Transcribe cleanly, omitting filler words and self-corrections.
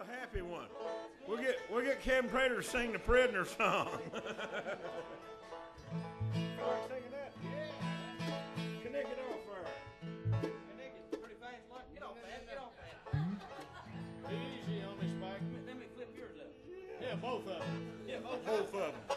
a happy one. We'll get Kevin Prater to sing The Prisoner Song. Singing that? Yeah. Connect it off her. Connect it pretty fast. Like, get off that. Get off that. Easy on me, Spike. Let me flip yours up. Yeah, both of them.